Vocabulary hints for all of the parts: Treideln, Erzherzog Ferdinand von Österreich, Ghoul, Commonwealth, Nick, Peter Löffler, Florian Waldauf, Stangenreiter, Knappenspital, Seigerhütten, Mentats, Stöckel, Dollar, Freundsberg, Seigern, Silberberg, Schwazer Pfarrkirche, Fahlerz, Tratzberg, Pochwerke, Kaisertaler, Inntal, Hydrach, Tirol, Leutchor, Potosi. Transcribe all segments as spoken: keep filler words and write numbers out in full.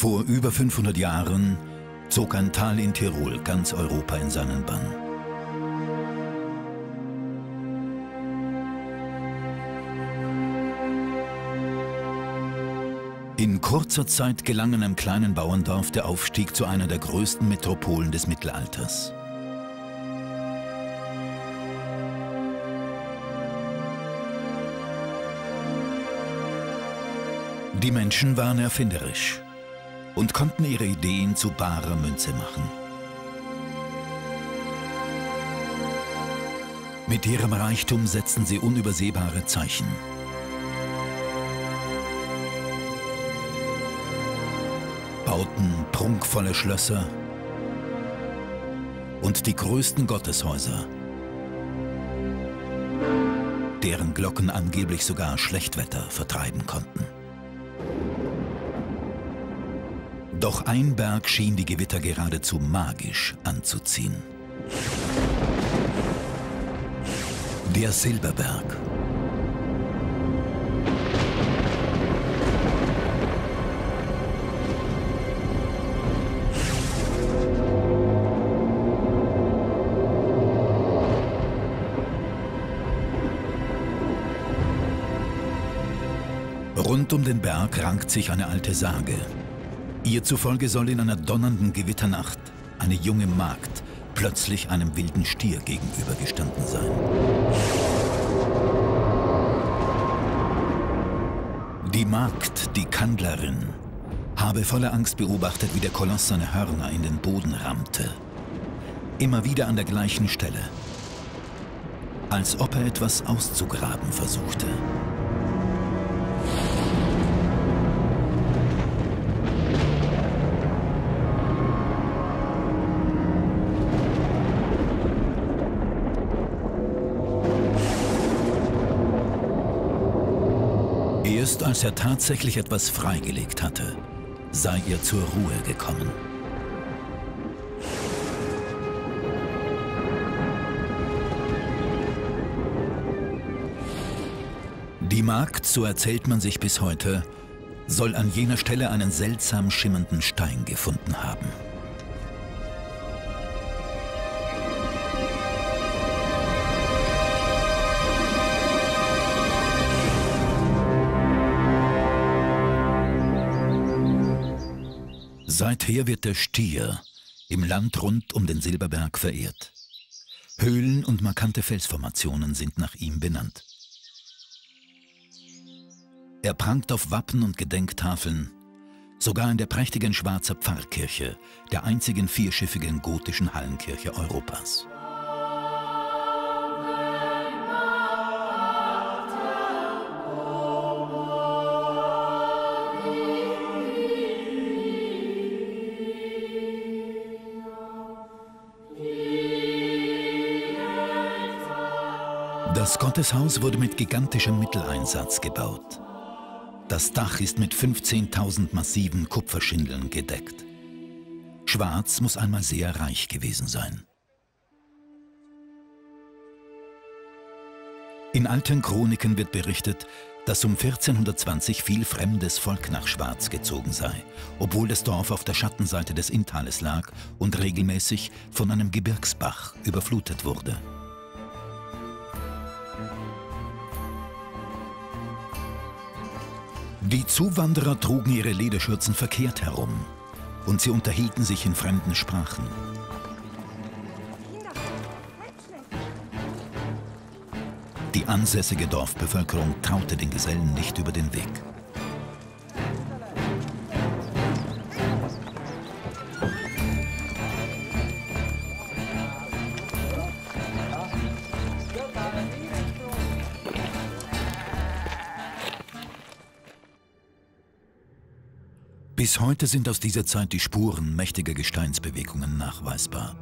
Vor über fünfhundert Jahren zog ein Tal in Tirol ganz Europa in seinen Bann. In kurzer Zeit gelang einem kleinen Bauerndorf der Aufstieg zu einer der größten Metropolen des Mittelalters. Die Menschen waren erfinderisch und konnten ihre Ideen zu barer Münze machen. Mit ihrem Reichtum setzten sie unübersehbare Zeichen. Bauten prunkvolle Schlösser und die größten Gotteshäuser, deren Glocken angeblich sogar Schlechtwetter vertreiben konnten. Doch ein Berg schien die Gewitter geradezu magisch anzuziehen. Der Silberberg. Rund um den Berg rankt sich eine alte Sage. Ihr zufolge soll in einer donnernden Gewitternacht eine junge Magd plötzlich einem wilden Stier gegenübergestanden sein. Die Magd, die Kandlerin, habe voller Angst beobachtet, wie der Koloss seine Hörner in den Boden rammte. Immer wieder an der gleichen Stelle, als ob er etwas auszugraben versuchte. Erst als er tatsächlich etwas freigelegt hatte, sei er zur Ruhe gekommen. Die Magd, so erzählt man sich bis heute, soll an jener Stelle einen seltsam schimmernden Stein gefunden haben. Seither wird der Stier im Land rund um den Silberberg verehrt. Höhlen und markante Felsformationen sind nach ihm benannt. Er prangt auf Wappen und Gedenktafeln, sogar in der prächtigen Schwazer Pfarrkirche, der einzigen vierschiffigen gotischen Hallenkirche Europas. Das Gotteshaus wurde mit gigantischem Mitteleinsatz gebaut. Das Dach ist mit fünfzehntausend massiven Kupferschindeln gedeckt. Schwaz muss einmal sehr reich gewesen sein. In alten Chroniken wird berichtet, dass um vierzehnhundertzwanzig viel fremdes Volk nach Schwaz gezogen sei, obwohl das Dorf auf der Schattenseite des Inntales lag und regelmäßig von einem Gebirgsbach überflutet wurde. Die Zuwanderer trugen ihre Lederschürzen verkehrt herum und sie unterhielten sich in fremden Sprachen. Die ansässige Dorfbevölkerung traute den Gesellen nicht über den Weg. Bis heute sind aus dieser Zeit die Spuren mächtiger Gesteinsbewegungen nachweisbar.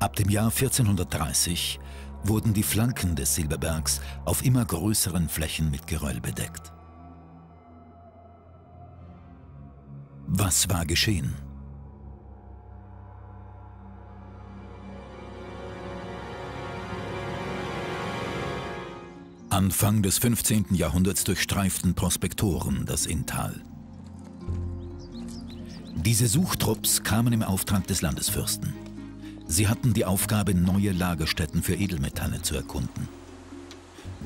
Ab dem Jahr vierzehnhundertdreißig wurden die Flanken des Silberbergs auf immer größeren Flächen mit Geröll bedeckt. Was war geschehen? Anfang des fünfzehnten Jahrhunderts durchstreiften Prospektoren das Inntal. Diese Suchtrupps kamen im Auftrag des Landesfürsten. Sie hatten die Aufgabe, neue Lagerstätten für Edelmetalle zu erkunden.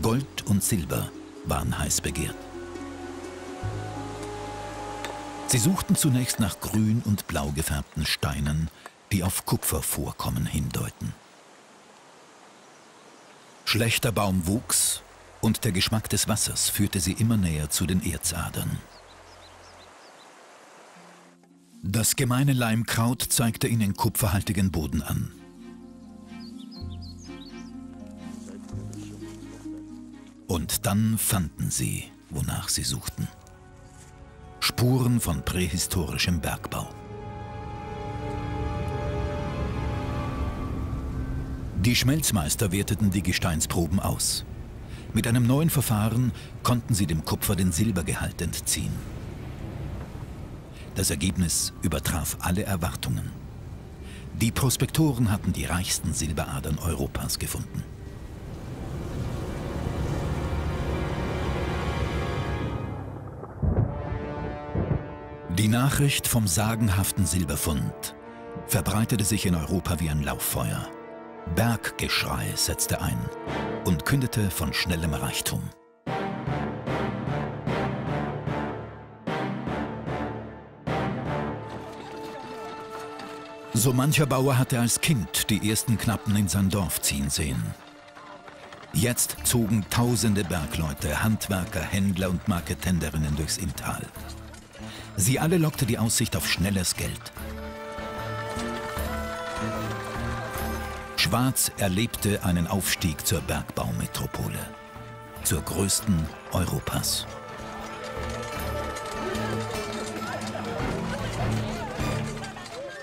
Gold und Silber waren heiß begehrt. Sie suchten zunächst nach grün und blau gefärbten Steinen, die auf Kupfervorkommen hindeuten. Schlechter Baumwuchs und der Geschmack des Wassers führte sie immer näher zu den Erzadern. Das gemeine Leimkraut zeigte ihnen kupferhaltigen Boden an. Und dann fanden sie, wonach sie suchten. Spuren von prähistorischem Bergbau. Die Schmelzmeister werteten die Gesteinsproben aus. Mit einem neuen Verfahren konnten sie dem Kupfer den Silbergehalt entziehen. Das Ergebnis übertraf alle Erwartungen. Die Prospektoren hatten die reichsten Silberadern Europas gefunden. Die Nachricht vom sagenhaften Silberfund verbreitete sich in Europa wie ein Lauffeuer. Berggeschrei setzte ein und kündete von schnellem Reichtum. So mancher Bauer hatte als Kind die ersten Knappen in sein Dorf ziehen sehen. Jetzt zogen tausende Bergleute, Handwerker, Händler und Marketenderinnen durchs Inntal. Sie alle lockte die Aussicht auf schnelles Geld. Schwaz erlebte einen Aufstieg zur Bergbaumetropole, zur größten Europas.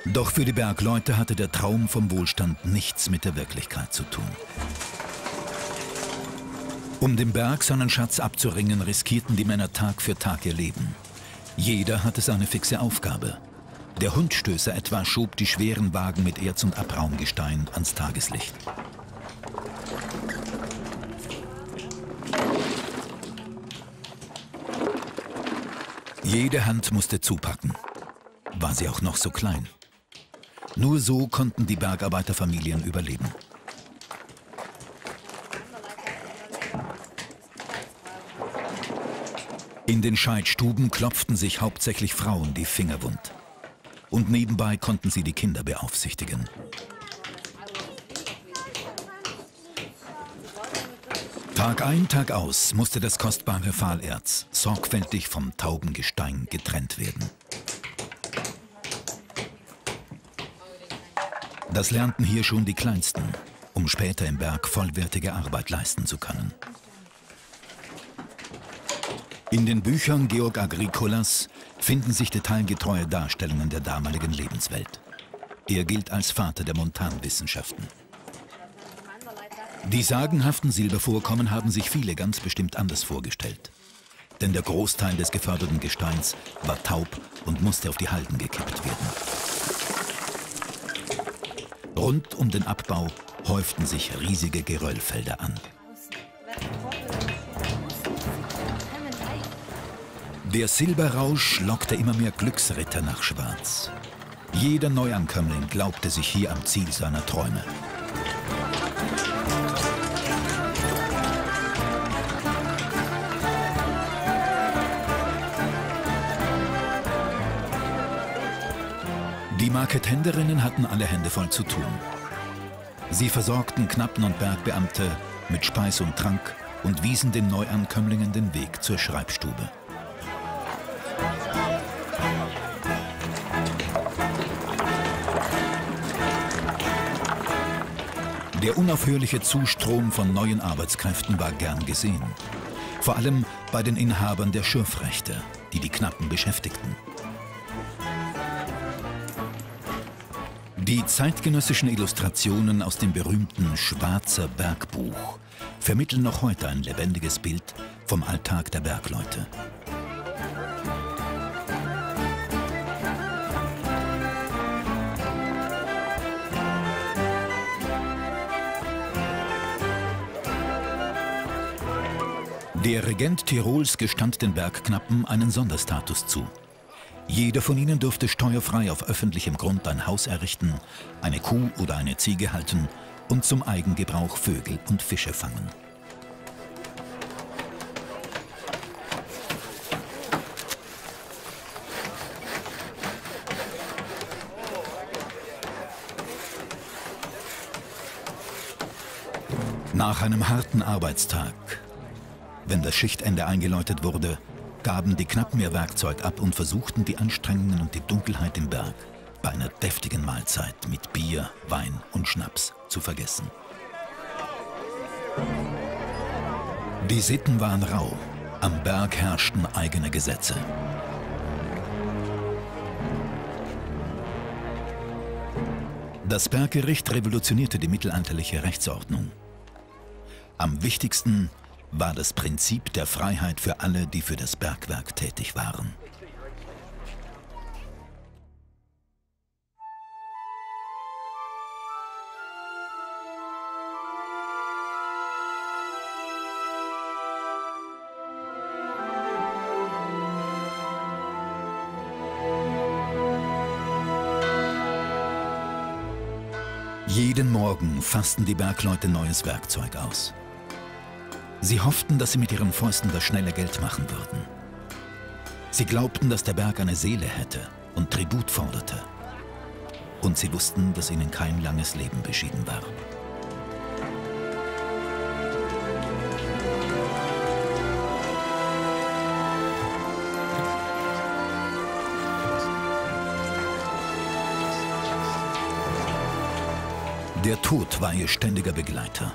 Doch für die Bergleute hatte der Traum vom Wohlstand nichts mit der Wirklichkeit zu tun. Um dem Berg seinen Schatz abzuringen, riskierten die Männer Tag für Tag ihr Leben. Jeder hatte seine fixe Aufgabe. Der Hundstößer etwa schob die schweren Wagen mit Erz- und Abraumgestein ans Tageslicht. Jede Hand musste zupacken, war sie auch noch so klein. Nur so konnten die Bergarbeiterfamilien überleben. In den Scheidstuben klopften sich hauptsächlich Frauen die Finger wund. Und nebenbei konnten sie die Kinder beaufsichtigen. Tag ein, Tag aus musste das kostbare Fahlerz sorgfältig vom tauben Gestein getrennt werden. Das lernten hier schon die Kleinsten, um später im Berg vollwertige Arbeit leisten zu können. In den Büchern Georg Agricolas finden sich detailgetreue Darstellungen der damaligen Lebenswelt. Er gilt als Vater der Montanwissenschaften. Die sagenhaften Silbervorkommen haben sich viele ganz bestimmt anders vorgestellt. Denn der Großteil des geförderten Gesteins war taub und musste auf die Halden gekippt werden. Rund um den Abbau häuften sich riesige Geröllfelder an. Der Silberrausch lockte immer mehr Glücksritter nach Schwaz. Jeder Neuankömmling glaubte sich hier am Ziel seiner Träume. Die Marketenderinnen hatten alle Hände voll zu tun. Sie versorgten Knappen und Bergbeamte mit Speis und Trank und wiesen den Neuankömmlingen den Weg zur Schreibstube. Der unaufhörliche Zustrom von neuen Arbeitskräften war gern gesehen. Vor allem bei den Inhabern der Schürfrechte, die die Knappen beschäftigten. Die zeitgenössischen Illustrationen aus dem berühmten Schwazer Bergbuch vermitteln noch heute ein lebendiges Bild vom Alltag der Bergleute. Der Regent Tirols gestand den Bergknappen einen Sonderstatus zu. Jeder von ihnen durfte steuerfrei auf öffentlichem Grund ein Haus errichten, eine Kuh oder eine Ziege halten und zum Eigengebrauch Vögel und Fische fangen. Nach einem harten Arbeitstag, wenn das Schichtende eingeläutet wurde, gaben die Knappen ihr Werkzeug ab und versuchten die Anstrengungen und die Dunkelheit im Berg bei einer deftigen Mahlzeit mit Bier, Wein und Schnaps zu vergessen. Die Sitten waren rau, am Berg herrschten eigene Gesetze. Das Berggericht revolutionierte die mittelalterliche Rechtsordnung. Am wichtigsten war das Prinzip der Freiheit für alle, die für das Bergwerk tätig waren. Jeden Morgen fassten die Bergleute neues Werkzeug aus. Sie hofften, dass sie mit ihren Fäusten das schnelle Geld machen würden. Sie glaubten, dass der Berg eine Seele hätte und Tribut forderte. Und sie wussten, dass ihnen kein langes Leben beschieden war. Der Tod war ihr ständiger Begleiter.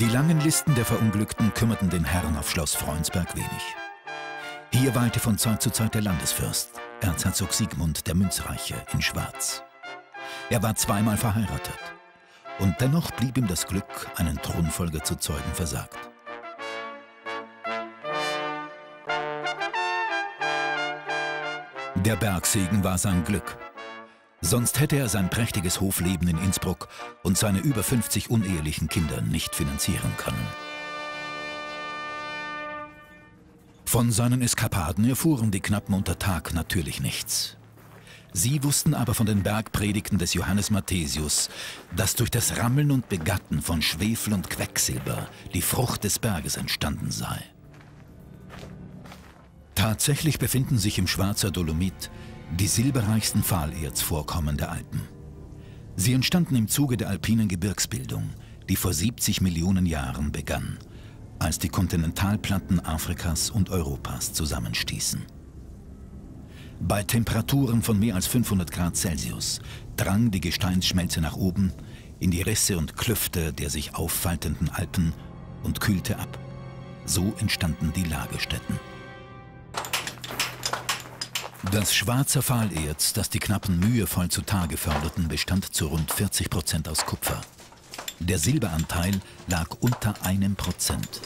Die langen Listen der Verunglückten kümmerten den Herrn auf Schloss Freundsberg wenig. Hier weilte von Zeit zu Zeit der Landesfürst, Erzherzog Sigmund der Münzreiche in Schwaz. Er war zweimal verheiratet. Und dennoch blieb ihm das Glück, einen Thronfolger zu zeugen, versagt. Der Bergsegen war sein Glück. Sonst hätte er sein prächtiges Hofleben in Innsbruck und seine über fünfzig unehelichen Kinder nicht finanzieren können. Von seinen Eskapaden erfuhren die Knappen unter Tag natürlich nichts. Sie wussten aber von den Bergpredigten des Johannes Mathesius, dass durch das Rammeln und Begatten von Schwefel und Quecksilber die Frucht des Berges entstanden sei. Tatsächlich befinden sich im Schwarzer Dolomit die silberreichsten Fahlerzvorkommen der Alpen. Sie entstanden im Zuge der alpinen Gebirgsbildung, die vor siebzig Millionen Jahren begann, als die Kontinentalplatten Afrikas und Europas zusammenstießen. Bei Temperaturen von mehr als fünfhundert Grad Celsius drang die Gesteinsschmelze nach oben in die Risse und Klüfte der sich auffaltenden Alpen und kühlte ab. So entstanden die Lagerstätten. Das Schwarzer Fahlerz, das die Knappen mühevoll zutage förderten, bestand zu rund vierzig Prozent aus Kupfer. Der Silberanteil lag unter einem Prozent.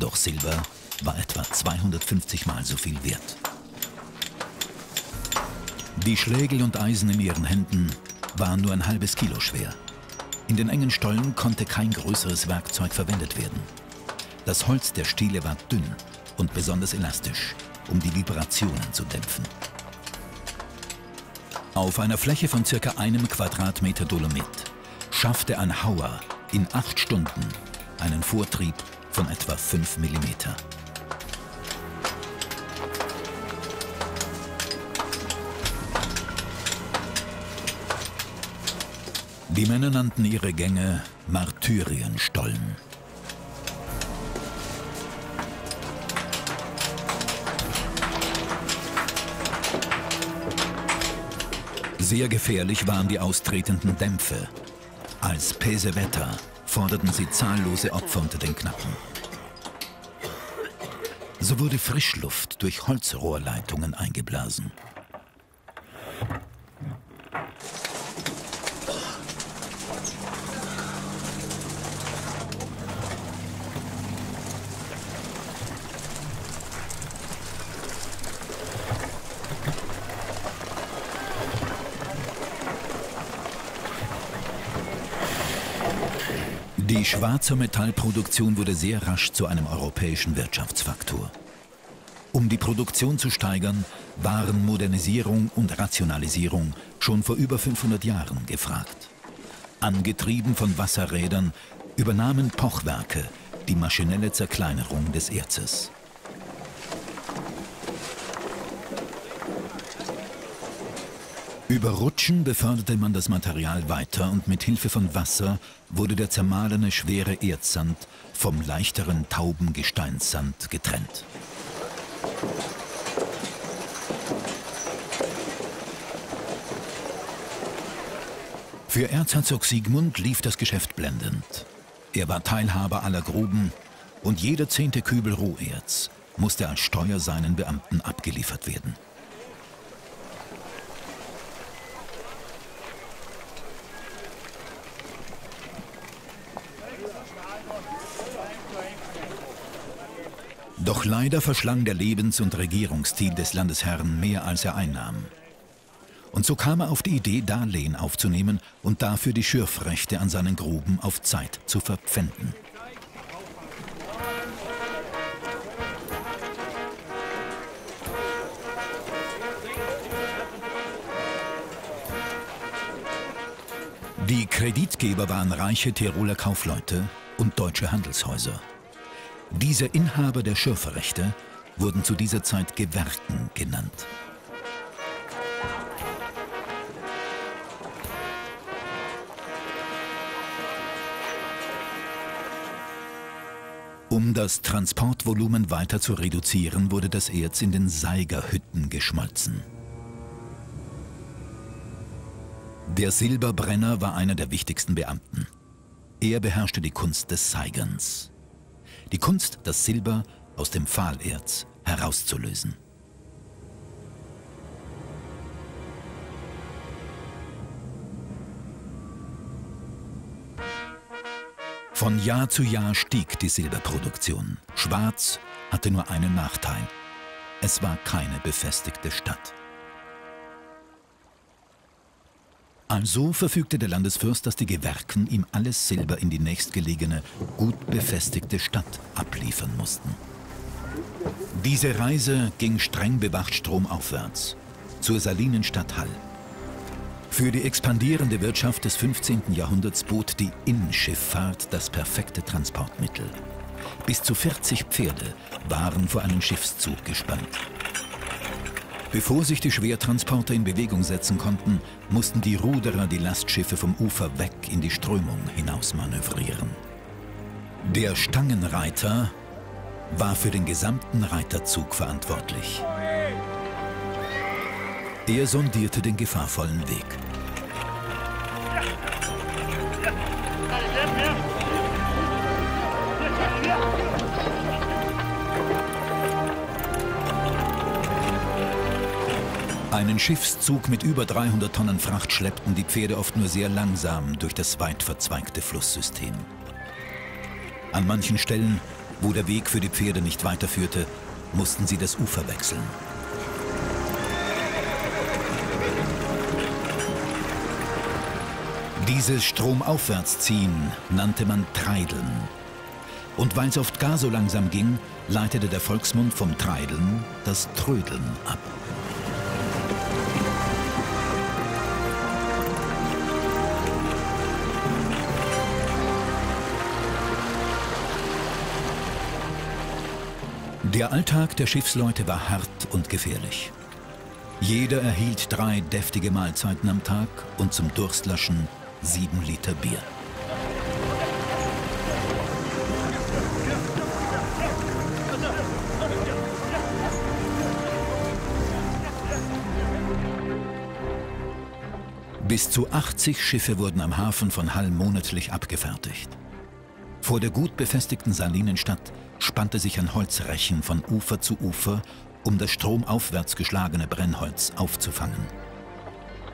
Doch Silber war etwa zweihundertfünfzig Mal so viel wert. Die Schlägel und Eisen in ihren Händen waren nur ein halbes Kilo schwer. In den engen Stollen konnte kein größeres Werkzeug verwendet werden. Das Holz der Stiele war dünn und besonders elastisch, um die Vibrationen zu dämpfen. Auf einer Fläche von circa einem Quadratmeter Dolomit schaffte ein Hauer in acht Stunden einen Vortrieb von etwa fünf Millimeter. Die Männer nannten ihre Gänge Martyrienstollen. Sehr gefährlich waren die austretenden Dämpfe. Als Pesevetta forderten sie zahllose Opfer unter den Knappen. So wurde Frischluft durch Holzrohrleitungen eingeblasen. Die Schwarzer Metallproduktion wurde sehr rasch zu einem europäischen Wirtschaftsfaktor. Um die Produktion zu steigern, waren Modernisierung und Rationalisierung schon vor über fünfhundert Jahren gefragt. Angetrieben von Wasserrädern übernahmen Pochwerke die maschinelle Zerkleinerung des Erzes. Über Rutschen beförderte man das Material weiter und mit Hilfe von Wasser wurde der zermahlene schwere Erzsand vom leichteren tauben Gesteinssand getrennt. Für Erzherzog Sigmund lief das Geschäft blendend. Er war Teilhaber aller Gruben und jeder zehnte Kübel Roherz musste als Steuer seinen Beamten abgeliefert werden. Doch leider verschlang der Lebens- und Regierungsstil des Landesherrn mehr, als er einnahm. Und so kam er auf die Idee, Darlehen aufzunehmen und dafür die Schürfrechte an seinen Gruben auf Zeit zu verpfänden. Die Kreditgeber waren reiche Tiroler Kaufleute und deutsche Handelshäuser. Diese Inhaber der Schürferrechte wurden zu dieser Zeit Gewerken genannt. Um das Transportvolumen weiter zu reduzieren, wurde das Erz in den Seigerhütten geschmolzen. Der Silberbrenner war einer der wichtigsten Beamten. Er beherrschte die Kunst des Seigerns. Die Kunst, das Silber aus dem Fahlerz herauszulösen. Von Jahr zu Jahr stieg die Silberproduktion. Schwaz hatte nur einen Nachteil. Es war keine befestigte Stadt. Also verfügte der Landesfürst, dass die Gewerken ihm alles Silber in die nächstgelegene, gut befestigte Stadt abliefern mussten. Diese Reise ging streng bewacht stromaufwärts, zur Salinenstadt Hall. Für die expandierende Wirtschaft des fünfzehnten Jahrhunderts bot die Innschifffahrt das perfekte Transportmittel. Bis zu vierzig Pferde waren vor einen Schiffszug gespannt. Bevor sich die Schwertransporter in Bewegung setzen konnten, mussten die Ruderer die Lastschiffe vom Ufer weg in die Strömung hinaus manövrieren. Der Stangenreiter war für den gesamten Reiterzug verantwortlich. Er sondierte den gefahrvollen Weg. Einen Schiffszug mit über dreihundert Tonnen Fracht schleppten die Pferde oft nur sehr langsam durch das weit verzweigte Flusssystem. An manchen Stellen, wo der Weg für die Pferde nicht weiterführte, mussten sie das Ufer wechseln. Dieses Stromaufwärtsziehen nannte man Treideln. Und weil es oft gar so langsam ging, leitete der Volksmund vom Treideln das Trödeln ab. Der Alltag der Schiffsleute war hart und gefährlich. Jeder erhielt drei deftige Mahlzeiten am Tag und zum Durstlöschen sieben Liter Bier. Bis zu achtzig Schiffe wurden am Hafen von Hall monatlich abgefertigt. Vor der gut befestigten Salinenstadt spannte sich ein Holzrechen von Ufer zu Ufer, um das stromaufwärts geschlagene Brennholz aufzufangen.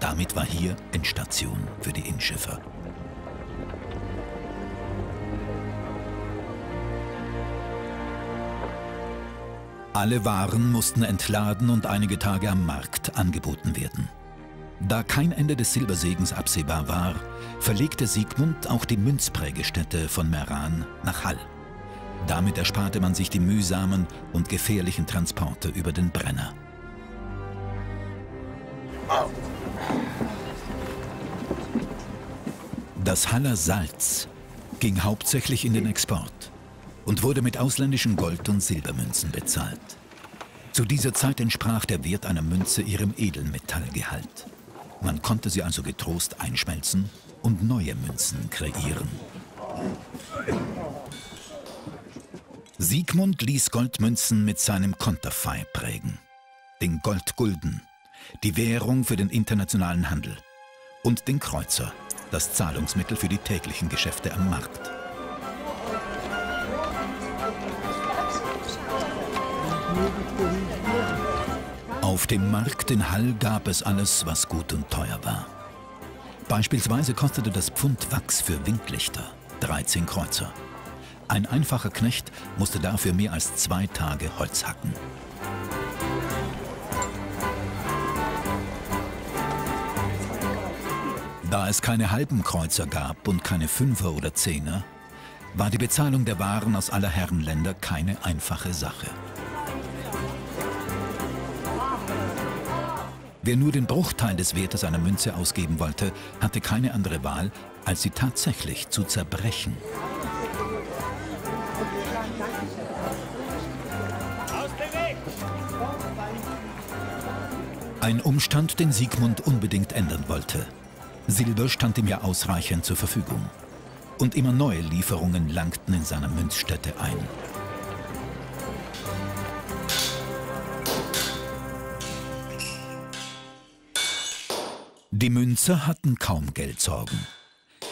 Damit war hier Endstation für die Innschiffer. Alle Waren mussten entladen und einige Tage am Markt angeboten werden. Da kein Ende des Silbersegens absehbar war, verlegte Sigmund auch die Münzprägestätte von Meran nach Hall. Damit ersparte man sich die mühsamen und gefährlichen Transporte über den Brenner. Das Haller Salz ging hauptsächlich in den Export und wurde mit ausländischen Gold- und Silbermünzen bezahlt. Zu dieser Zeit entsprach der Wert einer Münze ihrem Edelmetallgehalt. Man konnte sie also getrost einschmelzen und neue Münzen kreieren. Sigmund ließ Goldmünzen mit seinem Konterfei prägen, den Goldgulden, die Währung für den internationalen Handel, und den Kreuzer, das Zahlungsmittel für die täglichen Geschäfte am Markt. Auf dem Markt in Hall gab es alles, was gut und teuer war. Beispielsweise kostete das Pfund Wachs für Windlichter dreizehn Kreuzer. Ein einfacher Knecht musste dafür mehr als zwei Tage Holz hacken. Da es keine halben Kreuzer gab und keine Fünfer oder Zehner, war die Bezahlung der Waren aus aller Herrenländer keine einfache Sache. Wer nur den Bruchteil des Wertes einer Münze ausgeben wollte, hatte keine andere Wahl, als sie tatsächlich zu zerbrechen. Ein Umstand, den Sigmund unbedingt ändern wollte. Silber stand ihm ja ausreichend zur Verfügung. Und immer neue Lieferungen langten in seiner Münzstätte ein. Die Münzer hatten kaum Geldsorgen.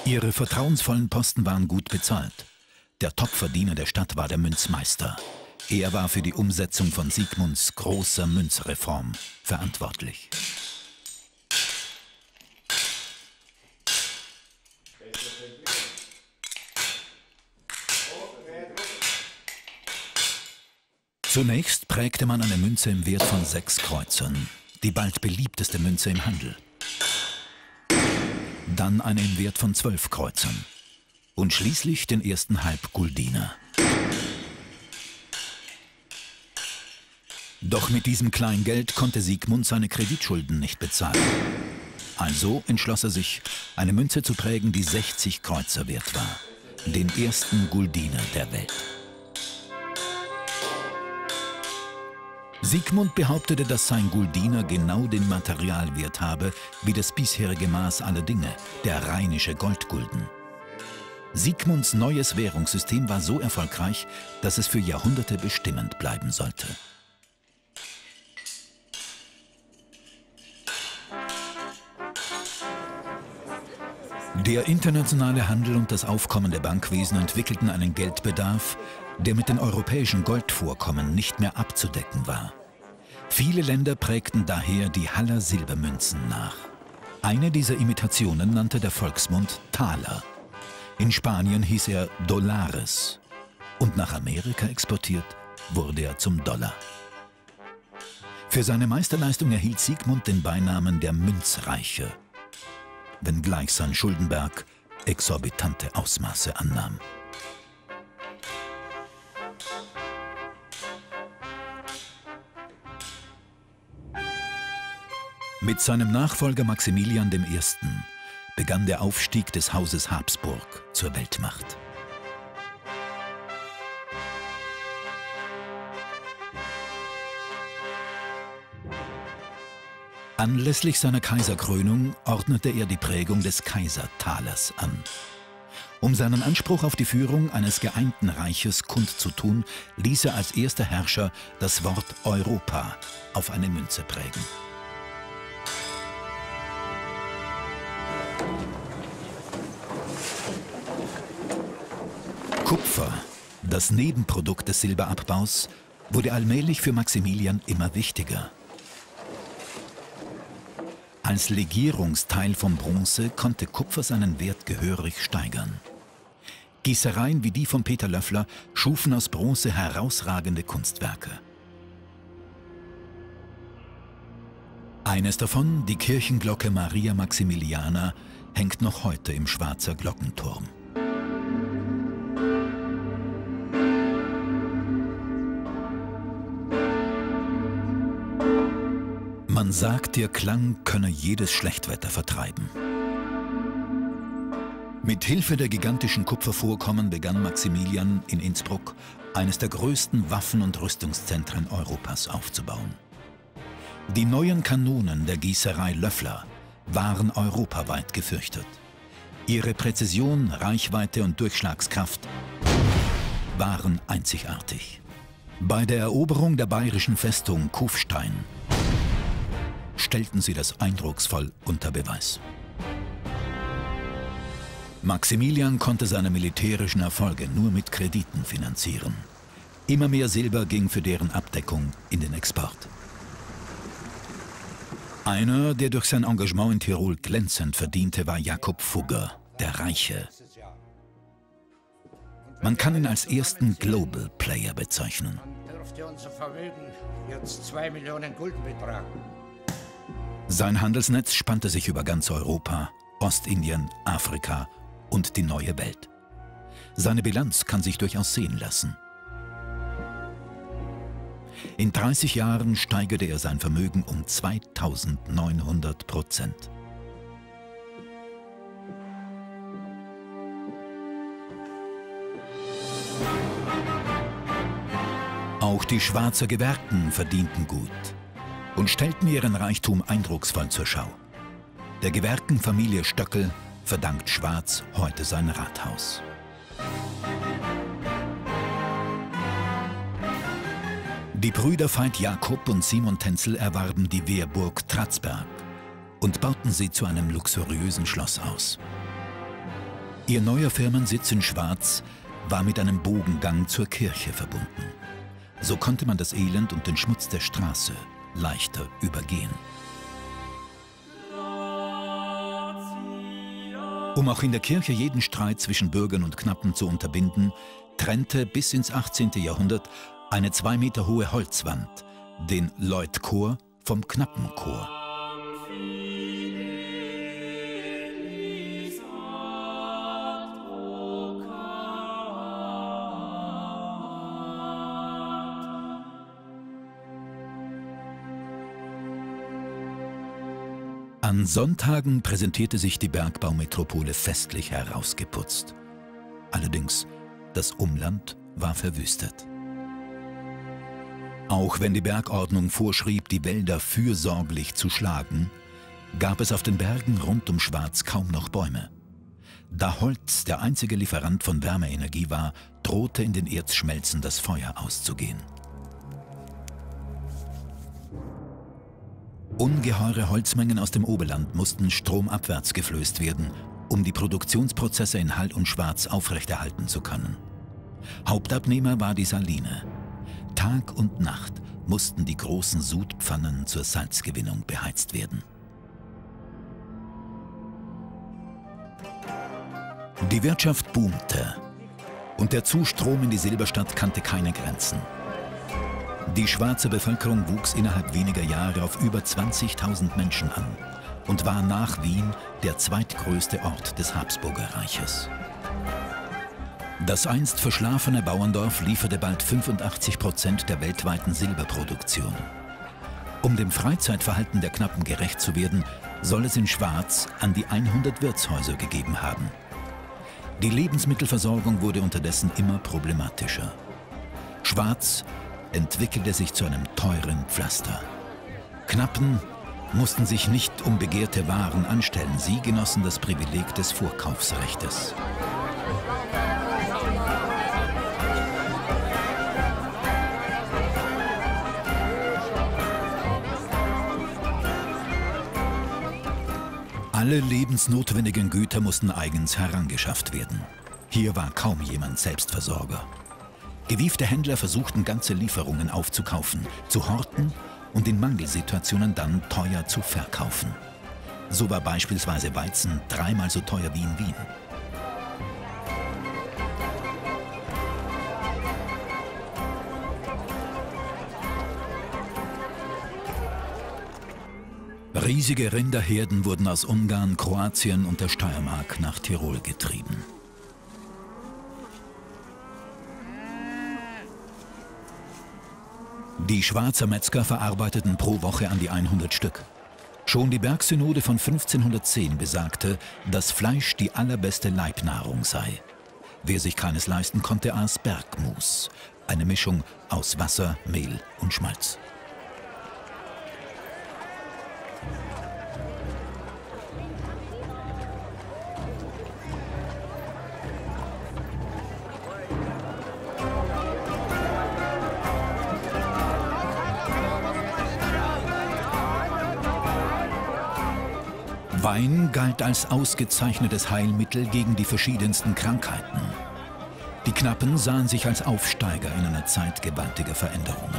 Ihre vertrauensvollen Posten waren gut bezahlt. Der Topverdiener der Stadt war der Münzmeister. Er war für die Umsetzung von Sigmunds großer Münzreform verantwortlich. Zunächst prägte man eine Münze im Wert von sechs Kreuzern, die bald beliebteste Münze im Handel. Dann eine im Wert von zwölf Kreuzern und schließlich den ersten Halbguldiner. Doch mit diesem Kleingeld konnte Sigmund seine Kreditschulden nicht bezahlen. Also entschloss er sich, eine Münze zu prägen, die sechzig Kreuzer wert war, den ersten Guldiner der Welt. Sigmund behauptete, dass sein Guldiner genau den Materialwert habe wie das bisherige Maß aller Dinge, der rheinische Goldgulden. Sigmunds neues Währungssystem war so erfolgreich, dass es für Jahrhunderte bestimmend bleiben sollte. Der internationale Handel und das aufkommende Bankwesen entwickelten einen Geldbedarf, der mit den europäischen Goldvorkommen nicht mehr abzudecken war. Viele Länder prägten daher die Haller Silbermünzen nach. Eine dieser Imitationen nannte der Volksmund Taler. In Spanien hieß er Dólares und nach Amerika exportiert wurde er zum Dollar. Für seine Meisterleistung erhielt Sigmund den Beinamen der Münzreiche, wenngleich sein Schuldenberg exorbitante Ausmaße annahm. Mit seinem Nachfolger Maximilian I. begann der Aufstieg des Hauses Habsburg zur Weltmacht. Anlässlich seiner Kaiserkrönung ordnete er die Prägung des Kaisertalers an. Um seinen Anspruch auf die Führung eines geeinten Reiches kundzutun, ließ er als erster Herrscher das Wort Europa auf eine Münze prägen. Kupfer, das Nebenprodukt des Silberabbaus, wurde allmählich für Maximilian immer wichtiger. Als Legierungsteil vom Bronze konnte Kupfer seinen Wert gehörig steigern. Gießereien wie die von Peter Löffler schufen aus Bronze herausragende Kunstwerke. Eines davon, die Kirchenglocke Maria Maximiliana, hängt noch heute im Schwazer Glockenturm. Man sagt, ihr Klang könne jedes Schlechtwetter vertreiben. Mit Hilfe der gigantischen Kupfervorkommen begann Maximilian in Innsbruck, eines der größten Waffen- und Rüstungszentren Europas aufzubauen. Die neuen Kanonen der Gießerei Löffler waren europaweit gefürchtet. Ihre Präzision, Reichweite und Durchschlagskraft waren einzigartig. Bei der Eroberung der bayerischen Festung Kufstein stellten sie das eindrucksvoll unter Beweis. Maximilian konnte seine militärischen Erfolge nur mit Krediten finanzieren. Immer mehr Silber ging für deren Abdeckung in den Export. Einer, der durch sein Engagement in Tirol glänzend verdiente, war Jakob Fugger, der Reiche. Man kann ihn als ersten Global Player bezeichnen. Dann dürfte unser Vermögen jetzt zwei Millionen Gulden betragen. Sein Handelsnetz spannte sich über ganz Europa, Ostindien, Afrika und die neue Welt. Seine Bilanz kann sich durchaus sehen lassen. In dreißig Jahren steigerte er sein Vermögen um zweitausendneunhundert Prozent. Auch die Schwazer Gewerken verdienten gut und stellten ihren Reichtum eindrucksvoll zur Schau. Der Gewerkenfamilie Stöckel verdankt Schwaz heute sein Rathaus. Die Brüder Veit Jakob und Simon Tänzel erwarben die Wehrburg Tratzberg und bauten sie zu einem luxuriösen Schloss aus. Ihr neuer Firmensitz in Schwaz war mit einem Bogengang zur Kirche verbunden. So konnte man das Elend und den Schmutz der Straße leichter übergehen. Um auch in der Kirche jeden Streit zwischen Bürgern und Knappen zu unterbinden, trennte bis ins achtzehnte Jahrhundert eine zwei Meter hohe Holzwand, den Leutchor vom Knappenchor. An Sonntagen präsentierte sich die Bergbaumetropole festlich herausgeputzt. Allerdings, das Umland war verwüstet. Auch wenn die Bergordnung vorschrieb, die Wälder fürsorglich zu schlagen, gab es auf den Bergen rund um Schwaz kaum noch Bäume. Da Holz der einzige Lieferant von Wärmeenergie war, drohte in den Erzschmelzen das Feuer auszugehen. Ungeheure Holzmengen aus dem Oberland mussten stromabwärts geflößt werden, um die Produktionsprozesse in Hall und Schwaz aufrechterhalten zu können. Hauptabnehmer war die Saline. Tag und Nacht mussten die großen Sudpfannen zur Salzgewinnung beheizt werden. Die Wirtschaft boomte und der Zustrom in die Silberstadt kannte keine Grenzen. Die schwarze Bevölkerung wuchs innerhalb weniger Jahre auf über zwanzigtausend Menschen an und war nach Wien der zweitgrößte Ort des Habsburgerreiches. Das einst verschlafene Bauerndorf lieferte bald fünfundachtzig Prozent der weltweiten Silberproduktion. Um dem Freizeitverhalten der Knappen gerecht zu werden, soll es in Schwaz an die hundert Wirtshäuser gegeben haben. Die Lebensmittelversorgung wurde unterdessen immer problematischer. Schwaz entwickelte sich zu einem teuren Pflaster. Knappen mussten sich nicht um begehrte Waren anstellen, sie genossen das Privileg des Vorkaufsrechtes. Alle lebensnotwendigen Güter mussten eigens herangeschafft werden. Hier war kaum jemand Selbstversorger. Gewiefte Händler versuchten, ganze Lieferungen aufzukaufen, zu horten und in Mangelsituationen dann teuer zu verkaufen. So war beispielsweise Weizen dreimal so teuer wie in Wien. Riesige Rinderherden wurden aus Ungarn, Kroatien und der Steiermark nach Tirol getrieben. Die Schwazer Metzger verarbeiteten pro Woche an die hundert Stück. Schon die Bergsynode von fünfzehnhundertzehn besagte, dass Fleisch die allerbeste Leibnahrung sei. Wer sich keines leisten konnte, aß Bergmus, eine Mischung aus Wasser, Mehl und Schmalz. Wein galt als ausgezeichnetes Heilmittel gegen die verschiedensten Krankheiten. Die Knappen sahen sich als Aufsteiger in einer Zeit gewaltiger Veränderungen.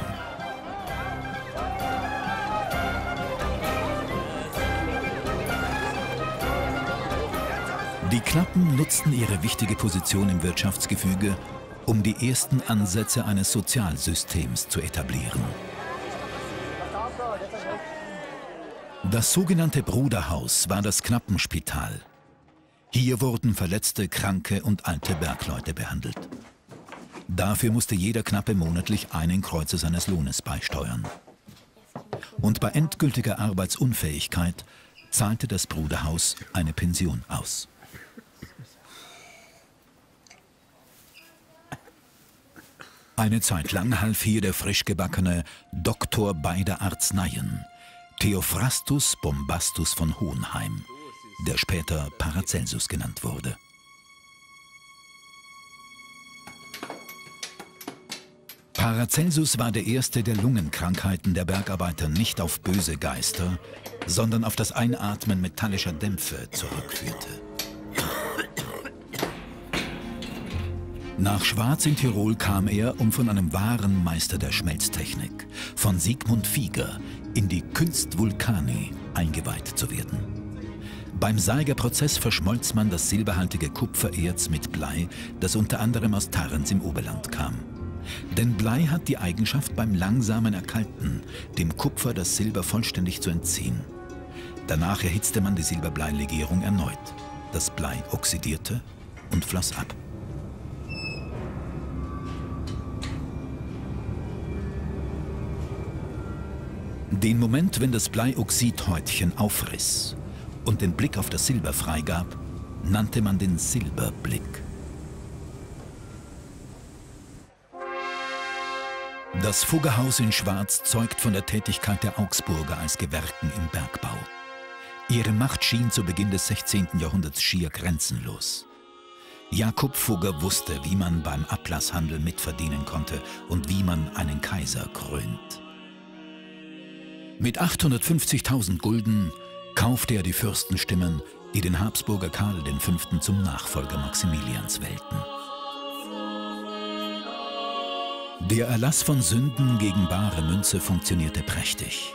Die Knappen nutzten ihre wichtige Position im Wirtschaftsgefüge, um die ersten Ansätze eines Sozialsystems zu etablieren. Das sogenannte Bruderhaus war das Knappenspital. Hier wurden Verletzte, Kranke und alte Bergleute behandelt. Dafür musste jeder Knappe monatlich einen Kreuzer seines Lohnes beisteuern. Und bei endgültiger Arbeitsunfähigkeit zahlte das Bruderhaus eine Pension aus. Eine Zeit lang half hier der frischgebackene Doktor beider Arzneien, Theophrastus Bombastus von Hohenheim, der später Paracelsus genannt wurde. Paracelsus war der erste, der Lungenkrankheiten der Bergarbeiter nicht auf böse Geister, sondern auf das Einatmen metallischer Dämpfe zurückführte. Nach Schwaz in Tirol kam er, um von einem wahren Meister der Schmelztechnik, von Sigmund Fugger, in die Kunst Vulcani eingeweiht zu werden. Beim Seigerprozess verschmolz man das silberhaltige Kupfererz mit Blei, das unter anderem aus Tarns im Oberland kam. Denn Blei hat die Eigenschaft, beim langsamen Erkalten dem Kupfer das Silber vollständig zu entziehen. Danach erhitzte man die Silberbleilegierung erneut. Das Blei oxidierte und floss ab. Den Moment, wenn das Bleioxidhäutchen aufriss und den Blick auf das Silber freigab, nannte man den Silberblick. Das Fuggerhaus in Schwaz zeugt von der Tätigkeit der Augsburger als Gewerken im Bergbau. Ihre Macht schien zu Beginn des sechzehnten Jahrhunderts schier grenzenlos. Jakob Fugger wusste, wie man beim Ablasshandel mitverdienen konnte und wie man einen Kaiser krönt. Mit achthundertfünfzigtausend Gulden kaufte er die Fürstenstimmen, die den Habsburger Karl den Fünften zum Nachfolger Maximilians wählten. Der Erlass von Sünden gegen bare Münze funktionierte prächtig.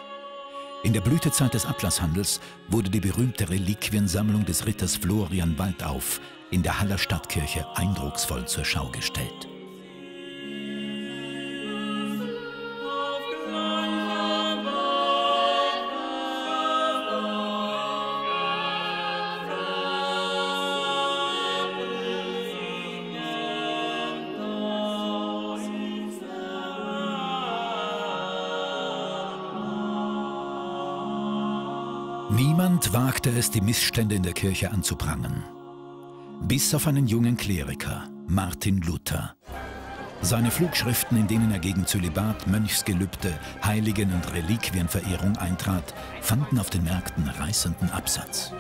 In der Blütezeit des Ablasshandels wurde die berühmte Reliquiensammlung des Ritters Florian Waldauf in der Haller Stadtkirche eindrucksvoll zur Schau gestellt. Niemand wagte es, die Missstände in der Kirche anzuprangern. Bis auf einen jungen Kleriker, Martin Luther. Seine Flugschriften, in denen er gegen Zölibat, Mönchsgelübde, Heiligen- und Reliquienverehrung eintrat, fanden auf den Märkten reißenden Absatz.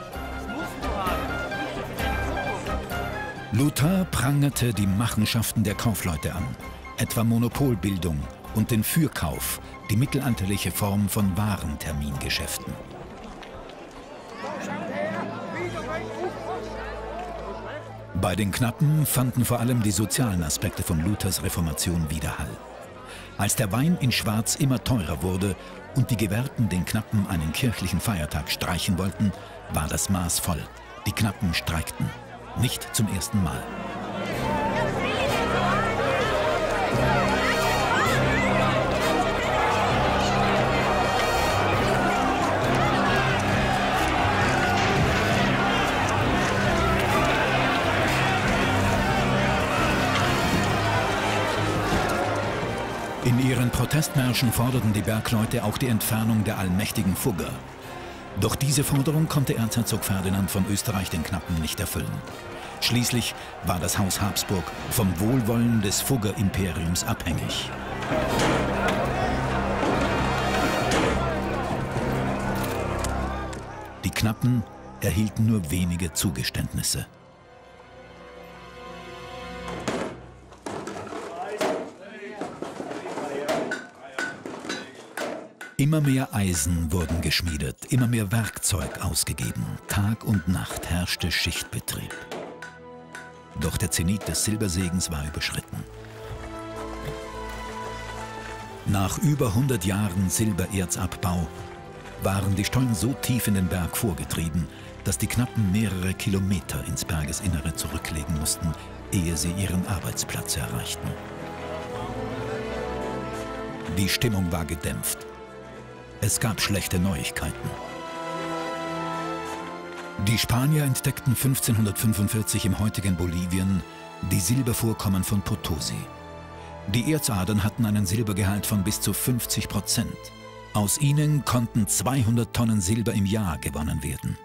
Luther prangerte die Machenschaften der Kaufleute an, etwa Monopolbildung und den Fürkauf, die mittelalterliche Form von Warentermingeschäften. Bei den Knappen fanden vor allem die sozialen Aspekte von Luthers Reformation Widerhall. Als der Wein in Schwaz immer teurer wurde und die Gewährten den Knappen einen kirchlichen Feiertag streichen wollten, war das Maß voll. Die Knappen streikten. Nicht zum ersten Mal. In ihren Protestmärschen forderten die Bergleute auch die Entfernung der allmächtigen Fugger. Doch diese Forderung konnte Erzherzog Ferdinand von Österreich den Knappen nicht erfüllen. Schließlich war das Haus Habsburg vom Wohlwollen des Fugger-Imperiums abhängig. Die Knappen erhielten nur wenige Zugeständnisse. Immer mehr Eisen wurden geschmiedet, immer mehr Werkzeug ausgegeben. Tag und Nacht herrschte Schichtbetrieb. Doch der Zenit des Silbersegens war überschritten. Nach über hundert Jahren Silbererzabbau waren die Stollen so tief in den Berg vorgetrieben, dass die Knappen mehrere Kilometer ins Bergesinnere zurücklegen mussten, ehe sie ihren Arbeitsplatz erreichten. Die Stimmung war gedämpft. Es gab schlechte Neuigkeiten. Die Spanier entdeckten fünfzehnhundertfünfundvierzig im heutigen Bolivien die Silbervorkommen von Potosi. Die Erzadern hatten einen Silbergehalt von bis zu fünfzig Prozent. Aus ihnen konnten zweihundert Tonnen Silber im Jahr gewonnen werden.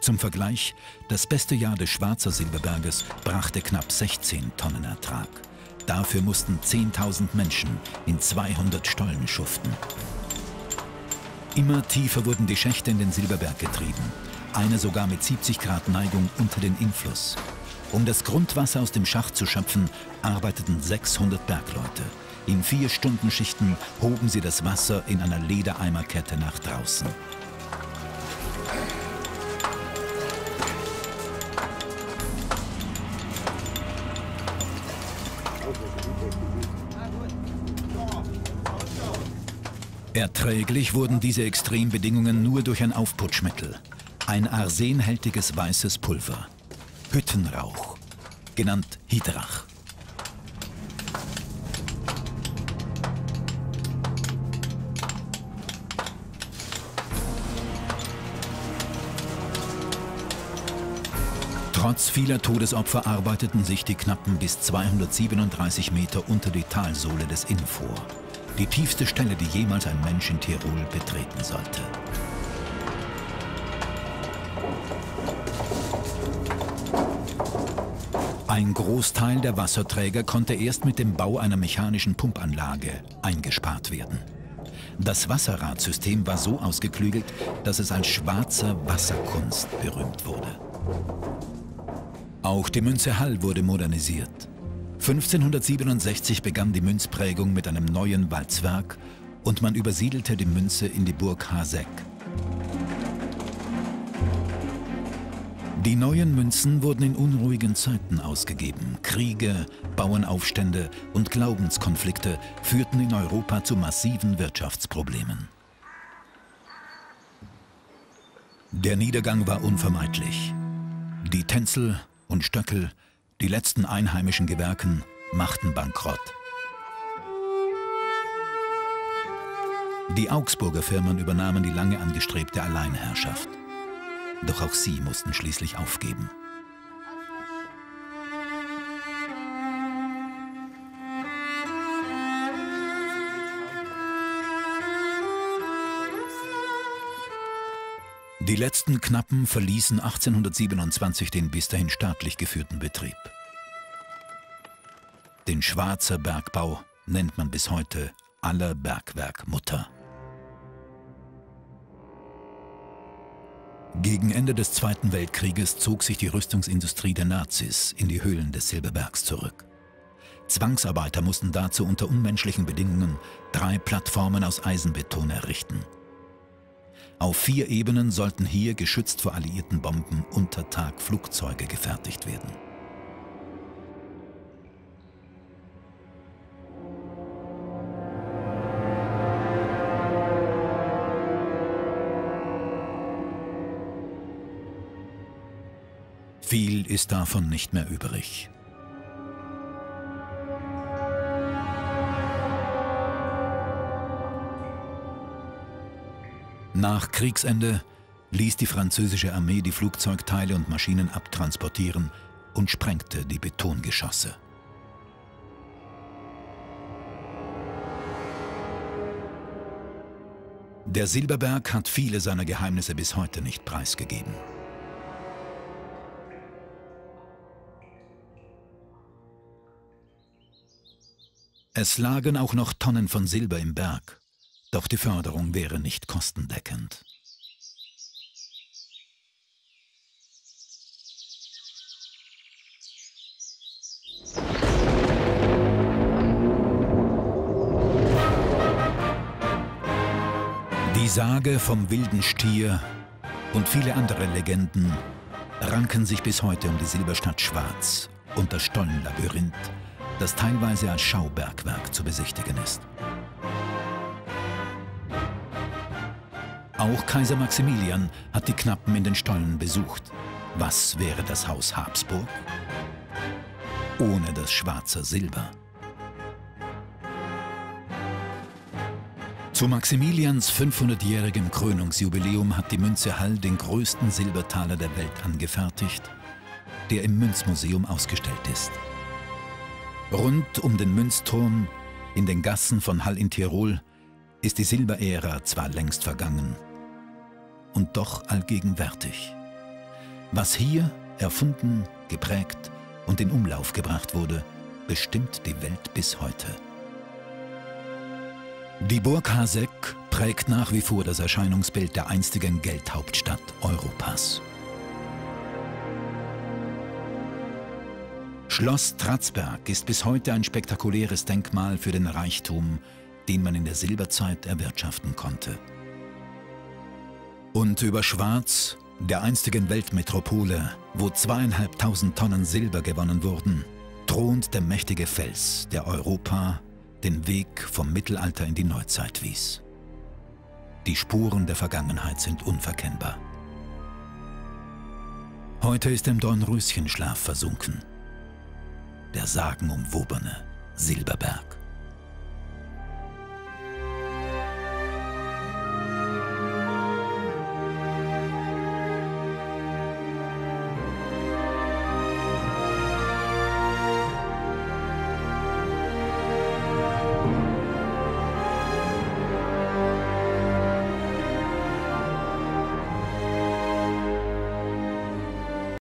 Zum Vergleich, das beste Jahr des Schwazer Silberberges brachte knapp sechzehn Tonnen Ertrag. Dafür mussten zehntausend Menschen in zweihundert Stollen schuften. Immer tiefer wurden die Schächte in den Silberberg getrieben. Eine sogar mit siebzig Grad Neigung unter den Influss. Um das Grundwasser aus dem Schacht zu schöpfen, arbeiteten sechshundert Bergleute. In vier Stunden Schichten hoben sie das Wasser in einer Ledereimerkette nach draußen. Erträglich wurden diese Extrembedingungen nur durch ein Aufputschmittel. Ein arsenhaltiges weißes Pulver. Hüttenrauch, genannt Hydrach. Trotz vieler Todesopfer arbeiteten sich die Knappen bis zweihundertsiebenunddreißig Meter unter die Talsohle des Inn vor. Die tiefste Stelle, die jemals ein Mensch in Tirol betreten sollte. Ein Großteil der Wasserträger konnte erst mit dem Bau einer mechanischen Pumpanlage eingespart werden. Das Wasserradsystem war so ausgeklügelt, dass es als Schwazer Wasserkunst berühmt wurde. Auch die Münze Hall wurde modernisiert. fünfzehnhundertsiebenundsechzig begann die Münzprägung mit einem neuen Walzwerk und man übersiedelte die Münze in die Burg Hasegg. Die neuen Münzen wurden in unruhigen Zeiten ausgegeben. Kriege, Bauernaufstände und Glaubenskonflikte führten in Europa zu massiven Wirtschaftsproblemen. Der Niedergang war unvermeidlich. Die Tänzel und Stöckel, die letzten einheimischen Gewerken, machten Bankrott. Die Augsburger Firmen übernahmen die lange angestrebte Alleinherrschaft. Doch auch sie mussten schließlich aufgeben. Die letzten Knappen verließen achtzehnhundertsiebenundzwanzig den bis dahin staatlich geführten Betrieb. Den Schwazer Bergbau nennt man bis heute aller Bergwerkmutter. Gegen Ende des Zweiten Weltkrieges zog sich die Rüstungsindustrie der Nazis in die Höhlen des Silberbergs zurück. Zwangsarbeiter mussten dazu unter unmenschlichen Bedingungen drei Plattformen aus Eisenbeton errichten. Auf vier Ebenen sollten hier, geschützt vor alliierten Bomben, unter Tag Flugzeuge gefertigt werden. Viel ist davon nicht mehr übrig. Nach Kriegsende ließ die französische Armee die Flugzeugteile und Maschinen abtransportieren und sprengte die Betongeschosse. Der Silberberg hat viele seiner Geheimnisse bis heute nicht preisgegeben. Es lagen auch noch Tonnen von Silber im Berg, doch die Förderung wäre nicht kostendeckend. Die Sage vom wilden Stier und viele andere Legenden ranken sich bis heute um die Silberstadt Schwaz und das Stollenlabyrinth, das teilweise als Schaubergwerk zu besichtigen ist. Auch Kaiser Maximilian hat die Knappen in den Stollen besucht. Was wäre das Haus Habsburg ohne das Schwarze Silber? Zu Maximilians fünfhundertjährigem Krönungsjubiläum hat die Münze Hall den größten Silbertaler der Welt angefertigt, der im Münzmuseum ausgestellt ist. Rund um den Münzturm, in den Gassen von Hall in Tirol, ist die Silberära zwar längst vergangen und doch allgegenwärtig. Was hier erfunden, geprägt und in Umlauf gebracht wurde, bestimmt die Welt bis heute. Die Burg Hasegg prägt nach wie vor das Erscheinungsbild der einstigen Geldhauptstadt Europas. Schloss Tratzberg ist bis heute ein spektakuläres Denkmal für den Reichtum, den man in der Silberzeit erwirtschaften konnte. Und über Schwaz, der einstigen Weltmetropole, wo zweieinhalbtausend Tonnen Silber gewonnen wurden, thront der mächtige Fels, der Europa den Weg vom Mittelalter in die Neuzeit wies. Die Spuren der Vergangenheit sind unverkennbar. Heute ist im Dornröschenschlaf versunken der sagenumwobene Silberberg.